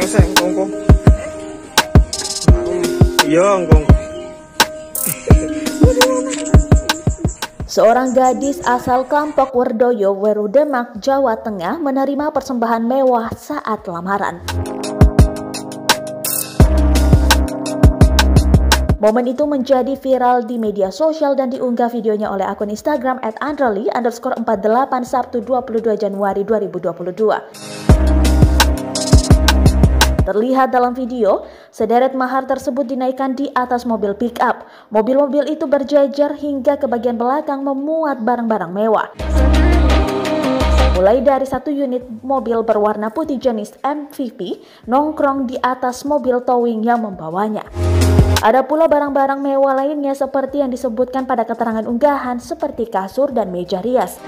seng kongkong. Iya, kongkong. Seorang gadis asal Klampok Werdoyo Weru Demak, Jawa Tengah menerima persembahan mewah saat lamaran. Momen itu menjadi viral di media sosial dan diunggah videonya oleh akun Instagram @andreli_48 Sabtu 22 Januari 2022. Terlihat dalam video, sederet mahar tersebut dinaikkan di atas mobil pick-up. Mobil-mobil itu berjejer hingga ke bagian belakang memuat barang-barang mewah. Mulai dari satu unit mobil berwarna putih jenis MVP nongkrong di atas mobil towing yang membawanya. Ada pula barang-barang mewah lainnya seperti yang disebutkan pada keterangan unggahan seperti kasur dan meja rias.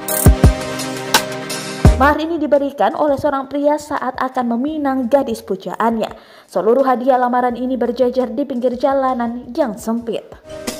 Mahar ini diberikan oleh seorang pria saat akan meminang gadis pujaannya. Seluruh hadiah lamaran ini berjejer di pinggir jalanan yang sempit.